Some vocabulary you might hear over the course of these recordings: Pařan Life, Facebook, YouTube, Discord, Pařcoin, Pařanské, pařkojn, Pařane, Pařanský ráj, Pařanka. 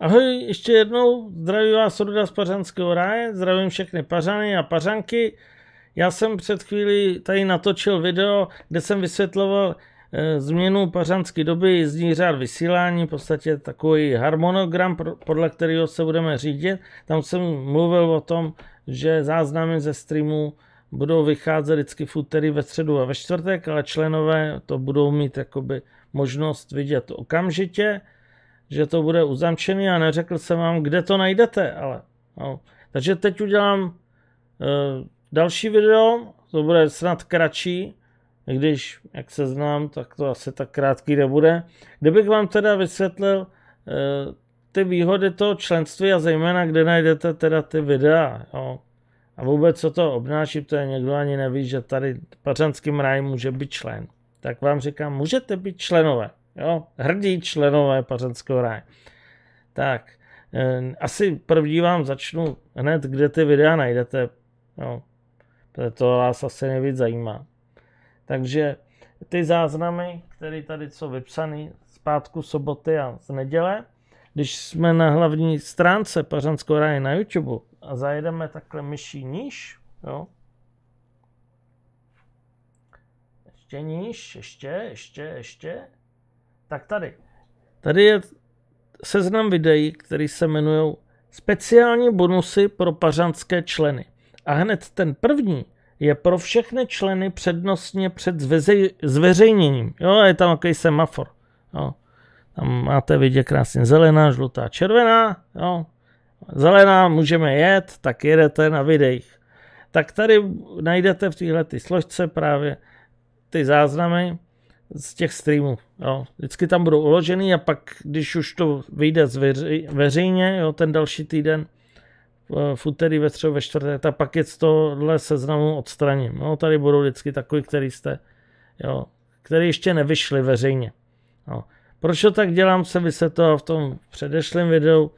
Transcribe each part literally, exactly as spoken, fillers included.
Ahoj, ještě jednou, zdraví vás Ruda z Pařanského ráje, zdravím všechny Pařany a Pařanky. Já jsem před chvílí tady natočil video, kde jsem vysvětloval e, změnu pařanské doby, jízdní řád vysílání, v podstatě takový harmonogram, podle kterého se budeme řídit. Tam jsem mluvil o tom, že záznamy ze streamu budou vycházet vždycky v úterý, ve středu a ve čtvrtek, ale členové to budou mít jakoby možnost vidět okamžitě, že to bude uzamčený a neřekl jsem vám, kde to najdete, ale no. Takže teď udělám e, další video, to bude snad kratší, když, jak se znám, tak to asi tak krátký nebude, kdybych vám teda vysvětlil e, ty výhody toho členství a zejména, kde najdete teda ty videa, jo. A vůbec co to obnáší, to je někdo ani neví, že tady v Pařanském ráji může být člen. Tak vám říkám, můžete být členové, jo, hrdí členové Pařanského ráje. Tak, e, asi první vám začnu hned, kde ty videa najdete, jo. To vás asi nejvíc zajímá. Takže ty záznamy, které tady jsou vypsané z pátku, soboty a z neděle, když jsme na hlavní stránce Pařanského ráje na YouTube a zajedeme takhle myší níž, jo. Ještě níž, ještě, ještě, ještě. Tak tady. Tady je seznam videí, které se jmenují speciální bonusy pro pařanské členy. A hned ten první je pro všechny členy přednostně před zveřej, zveřejněním. Jo, je tam takový semafor. Jo. Tam máte vidět krásně zelená, žlutá, červená. Jo. Zelená můžeme jet, tak jedete na videích. Tak tady najdete v této složce právě ty záznamy z těch streamů. Jo. Vždycky tam budou uložený a pak, když už to vyjde zveři, veřejně, jo, ten další týden, v úterý, ve středu, ve čtvrtek, tak pak je z tohle seznamu odstraním. No, tady budou vždycky takový, který jste, jo, který ještě nevyšly veřejně. No. Proč to tak dělám, se vysvětloval v tom předešlém videu.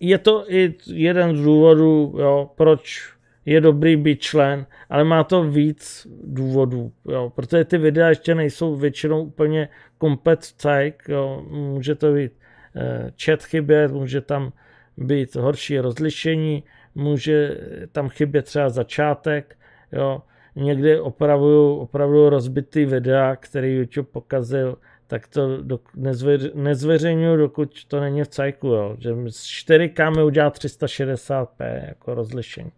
Je to i jeden z důvodů, jo, proč je dobrý být člen, ale má to víc důvodů, jo, protože ty videa ještě nejsou většinou úplně komplet cajk, jo, může to být eh, chat chybět, může tam být horší rozlišení, může tam chybět třeba začátek, jo, někdy opravuju, opravdu rozbitý videa, který YouTube pokazil, tak to do, nezveř, nezveřejňuju, dokud to není v cajku, jo, že z čtyři ká mi udělá tři sta šedesát p jako rozlišení,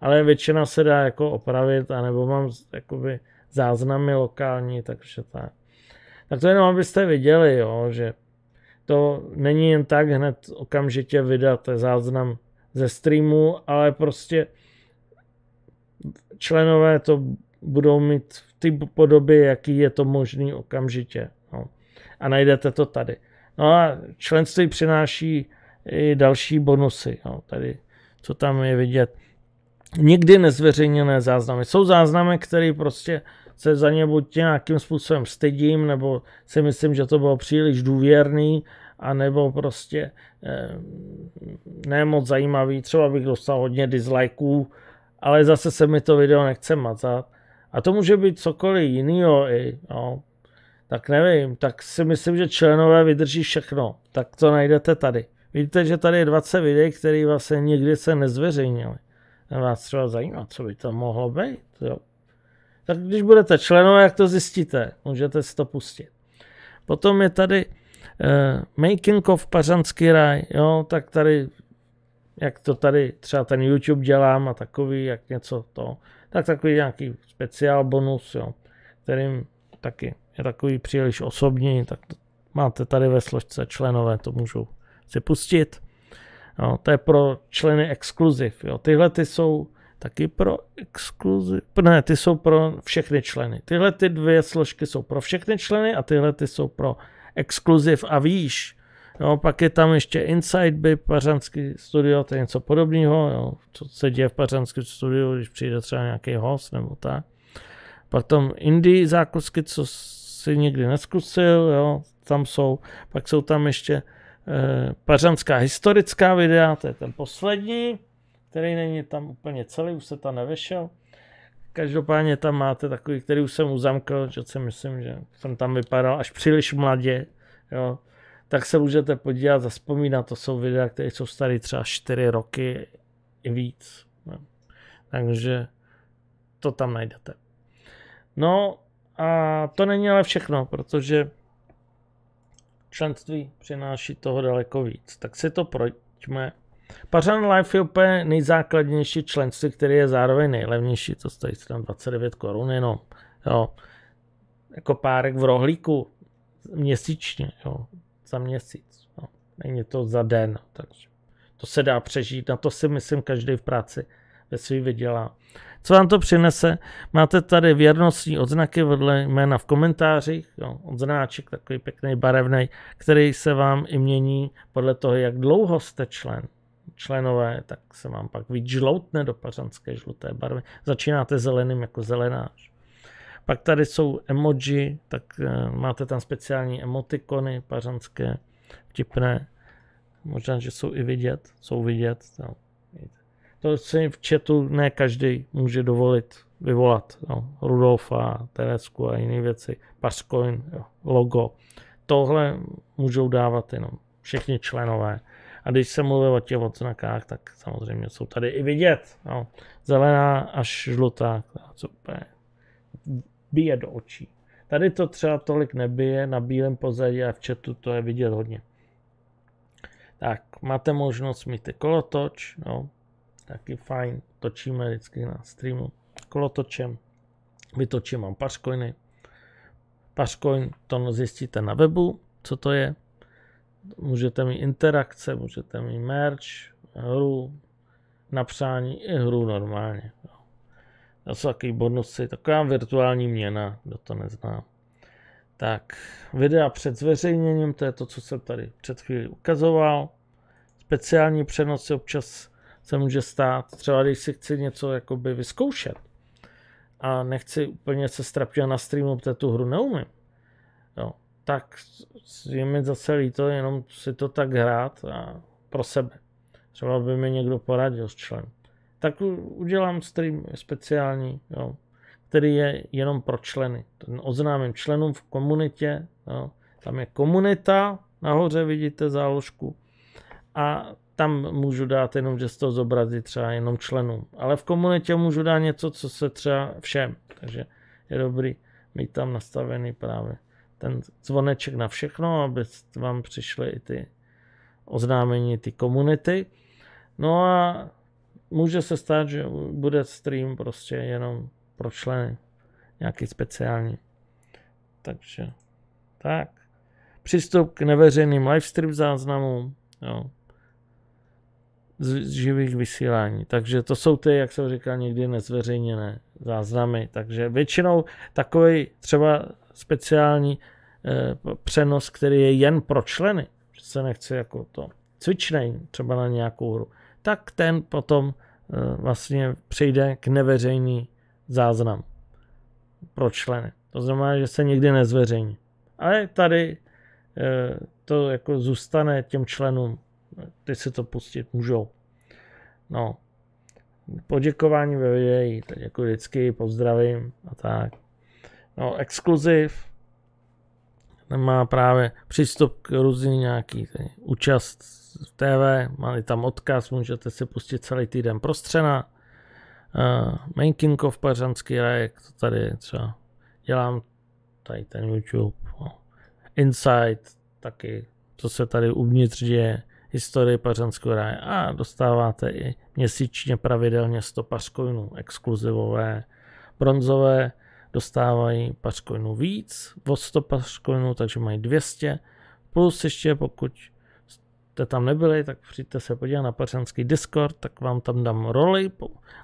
ale většina se dá jako opravit, anebo mám jakoby záznamy lokální, takže tak. Tak to jenom abyste viděli, jo, že to není jen tak hned okamžitě vydat záznam ze streamu, ale prostě členové to budou mít v té podobě, jaký je to možný okamžitě. No. A najdete to tady. No a členství přináší i další bonusy. No, tady, co tam je vidět. Nikdy nezveřejněné záznamy. Jsou záznamy, které prostě se za ně buď nějakým způsobem stydím, nebo si myslím, že to bylo příliš důvěrný, anebo prostě eh, ne moc zajímavý. Třeba bych dostal hodně dislikeů, ale zase se mi to video nechce mazat. A to může být cokoliv jiného i, no. Tak nevím, tak si myslím, že členové vydrží všechno. Tak to najdete tady. Vidíte, že tady je dvacet videí, které vlastně nikdy se nezveřejnily. Vás třeba zajímá, co by to mohlo být, jo. Tak když budete členové, jak to zjistíte, můžete si to pustit. Potom je tady eh, making of Pařanský ráj, jo, tak tady, jak to tady třeba ten YouTube dělám a takový, jak něco to, tak takový nějaký speciál bonus, jo, kterým taky je takový příliš osobní, tak to máte tady ve složce členové, to můžou si pustit. Jo, to je pro členy exkluziv, jo, tyhle ty jsou taky pro exkluziv, ne, ty jsou pro všechny členy. Tyhle ty dvě složky jsou pro všechny členy a tyhle ty jsou pro exkluziv a výš. Jo, pak je tam ještě Inside by Pařanský studio, to je něco podobného, jo, co se děje v Pařanském studiu, když přijde třeba nějaký host nebo tak. Potom indie zákusky, co si nikdy neskusil, jo, tam jsou. Pak jsou tam ještě eh, pařanská historická videa, to je ten poslední, který není tam úplně celý, už se tam nevešel. Každopádně tam máte takový, který už jsem uzamkl, že si myslím, že jsem tam vypadal až příliš mladě. Jo. tak se můžete podívat, zaspomínat, to jsou videa, které jsou staré třeba čtyři roky i víc. Takže to tam najdete. No a to není ale všechno, protože členství přináší toho daleko víc. Tak si to projďme. Pařan Life je úplně nejzákladnější členství, který je zároveň nejlevnější, to stojí tam dvacet devět korun jenom. Jo. Jako párek v rohlíku měsíčně, jo. Za měsíc. Jo. Není to za den, takže to se dá přežít, na to si myslím každý v práci ve svý vydělá. Co vám to přinese? Máte tady věrnostní odznaky vedle jména v komentářích, jo, odznáček takový pěkný barevný, který se vám i mění podle toho, jak dlouho jste člen. Členové, tak se vám pak víc žloutne do pařanské žluté barvy. Začínáte zeleným jako zelenář. Pak tady jsou emoji, tak máte tam speciální emotikony pařanské, vtipné. Možná, že jsou i vidět, jsou vidět, no. To si v chatu ne každý může dovolit vyvolat. No, Rudolfa, Teresku a jiné věci. Pařcoin, logo. Tohle můžou dávat jenom všichni členové. A když se mluví o těch odznakách, tak samozřejmě jsou tady i vidět. No, zelená až žlutá. Co úplně bije do očí. Tady to třeba tolik nebije na bílém pozadí a v chatu to je vidět hodně. Tak, máte možnost mít i kolotoč. No. Taky fajn, točíme vždycky na streamu kolotočem, vytočím vám pařkojny. Pařcoin, to zjistíte na webu, co to je. Můžete mít interakce, můžete mít merch, hru, napsání i hru normálně. To jsou takový bonusy, taková virtuální měna, kdo to nezná. Tak, videa před zveřejněním, to je to, co jsem tady před chvílí ukazoval. Speciální přenosy občas se může stát, třeba když si chci něco jakoby vyzkoušet a nechci úplně se strapňovat na streamu, protože tu hru neumím, jo, tak je mi zase líto jenom si to tak hrát a pro sebe. Třeba by mi někdo poradil s členem. Tak udělám stream speciální, jo, který je jenom pro členy. Oznámím členům v komunitě, jo. Tam je komunita, nahoře vidíte záložku a tam můžu dát jenom, že z toho zobrazit třeba jenom členům. Ale v komunitě můžu dát něco, co se třeba všem. Takže je dobrý mít tam nastavený právě ten zvoneček na všechno, aby vám přišly i ty oznámení, ty komunity. No a může se stát, že bude stream prostě jenom pro členy. Nějaký speciální. Takže tak. Přístup k neveřejným livestream záznamům. Jo. Z živých vysílání. Takže to jsou ty, jak jsem říkal, někdy nezveřejněné záznamy. Takže většinou takový třeba speciální eh, přenos, který je jen pro členy, že se nechci jako to cvičnej třeba na nějakou hru, tak ten potom eh, vlastně přejde k neveřejný záznam pro členy. To znamená, že se nikdy nezveřejní. Ale tady eh, to jako zůstane těm členům. Ty si to pustit můžou. No. Poděkování ve videí, tak jako vždycky pozdravím a tak. No, exkluziv. Ten má právě přístup k různý nějaký tady, účast v té vé, máte tam odkaz, můžete si pustit celý týden prostřena. Uh, Making of Pařanský ráj, jak to tady třeba dělám, tady ten YouTube. No. Insight taky, co se tady uvnitř děje. Historii Pařanského ráje a dostáváte i měsíčně pravidelně sto pařkojnů exkluzivové. Bronzové dostávají pařkojnů víc od sto pařkojnů, takže mají dvě stě. Plus ještě pokud jste tam nebyli, tak přijďte se podívat na pařanský Discord, tak vám tam dám roli,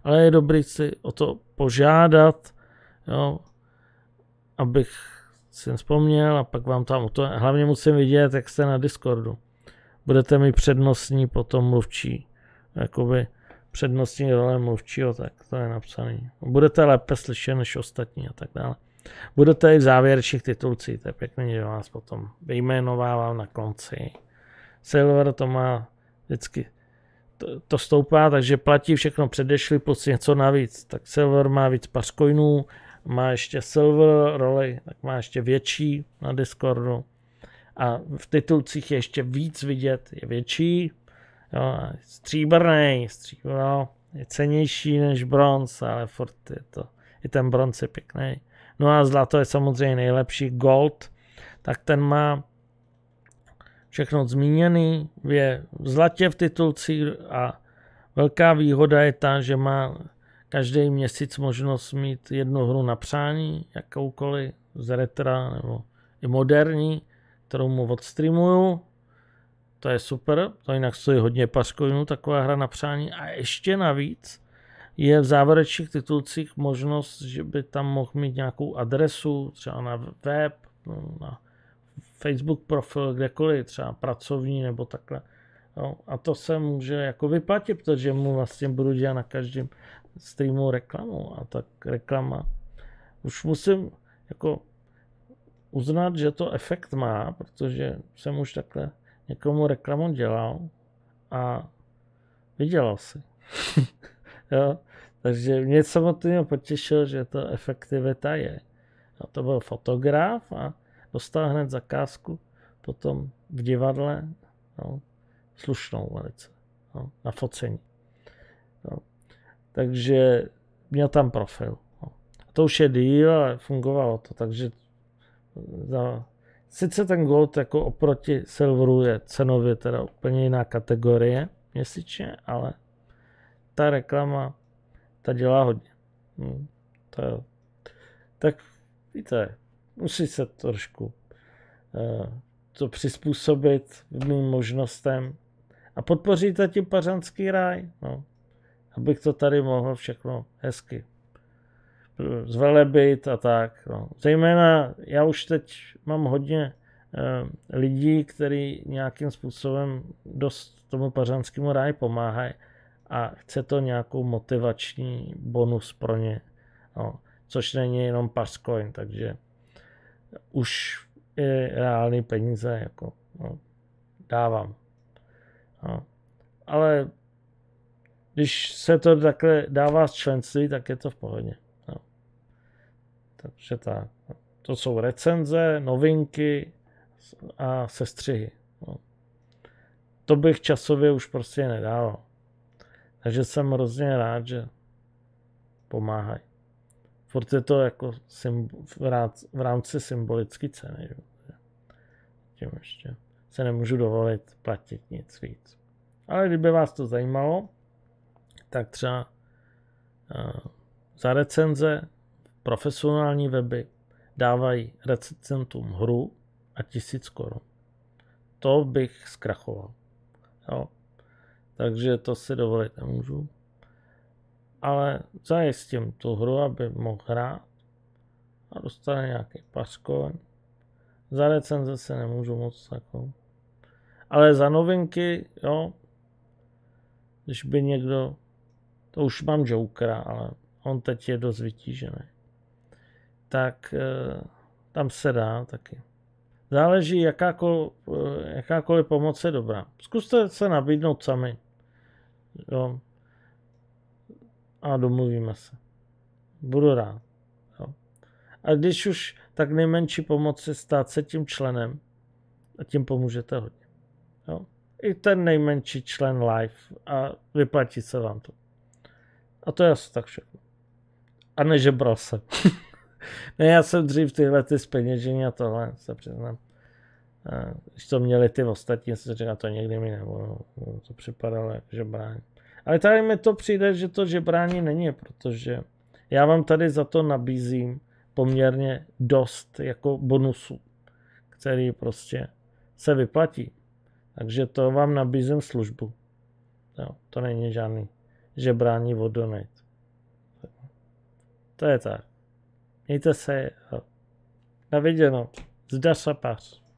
ale je dobrý si o to požádat, jo, abych si vzpomněl a pak vám tam to, hlavně musím vidět, jak jste na Discordu. Budete mít přednostní potom mluvčí, jakoby přednostní role mluvčího, tak to je napsaný. Budete lépe slyšet než ostatní a tak dále. Budete i v závěrečných titulcích, to je pěkný, že vás potom vyjmenovávám na konci. Silver to má vždycky, to, to stoupá, takže platí všechno předešli plus něco navíc. Tak Silver má víc pařkojnů, má ještě Silver roli, tak má ještě větší na Discordu. a v titulcích je ještě víc vidět, je větší, jo, stříbrný, stříbrný, no, je cennější než bronz, ale furt je to, i ten bronz je pěkný. No a zlato je samozřejmě nejlepší, gold, tak ten má všechno zmíněný, je v zlatě v titulcích a velká výhoda je ta, že má každý měsíc možnost mít jednu hru na přání, jakoukoliv z retra nebo i moderní, kterou mu odstreamuju. To je super, to jinak stojí hodně pařkojnů, taková hra na přání. A ještě navíc je v závěrečných titulcích možnost, že by tam mohl mít nějakou adresu, třeba na web, na Facebook profil, kdekoliv, třeba pracovní nebo takhle. Jo, a to se může jako vyplatit, protože mu vlastně budu dělat na každém streamu reklamu. A tak reklama. Už musím jako uznat, že to efekt má, protože jsem už takhle někomu reklamu dělal a vydělal si. Jo? Takže mě samotného potěšilo, že to efektivita je. A to byl fotograf a dostal hned zakázku potom v divadle, no, slušnou velice, no, na focení. No. Takže měl tam profil. No. A to už je díl, ale fungovalo to, takže za, sice ten gold jako oproti silveru je cenově teda úplně jiná kategorie měsíčně, ale ta reklama, ta dělá hodně. No, to, tak víte, musí se trošku uh, to přizpůsobit mým možnostem a podpoříte tím Pařanský ráj, no, abych to tady mohl všechno hezky zvelebit a tak. No. Zejména já už teď mám hodně uh, lidí, kteří nějakým způsobem dost tomu Pařanskému ráji pomáhají a chce to nějakou motivační bonus pro ně, no, což není jenom Pařcoin, takže už i reální peníze jako, no, dávám. No. Ale když se to takhle dává z členství, tak je to v pohodě. No. Takže tak. To jsou recenze, novinky a sestřihy. No. To bych časově už prostě nedával. Takže jsem hrozně rád, že pomáhají. Furt je to jako v rámci symbolické ceny. Tím ještě se nemůžu dovolit platit nic víc. Ale kdyby vás to zajímalo, tak třeba za recenze profesionální weby dávají recenzentům hru a tisíc korun. To bych zkrachoval. Jo. Takže to si dovolit nemůžu. Ale zajistím tu hru, aby mohl hrát a dostane nějaký pařkoň. Za recenze se nemůžu moc takovou. Ale za novinky, jo, když by někdo, to už mám Jokera, ale on teď je dost vytížený, tak e, tam se dá taky. Záleží, jakákoliv, jakákoliv pomoc je dobrá. Zkuste se nabídnout sami. Jo. A domluvíme se. Budu rád. Jo. A když už, tak nejmenší pomoc je stát se tím členem a tím pomůžete hodně. Jo. I ten nejmenší člen live a vyplatí se vám to. A to je asi tak všechno. A nežebral jsem. Ne, já jsem dřív tyhle ty zpeněžení a tohle se přiznám. A když to měli ty ostatní, jsem říkal, to někdy mi nebo to připadalo jako žebrání. Ale tady mi to přijde, že to žebrání není, protože já vám tady za to nabízím poměrně dost jako bonusů, který prostě se vyplatí. Takže to vám nabízím službu. Jo, to není žádný žebrání od donate. To je tak. Mějte se a naviděno. Zdar se, pař.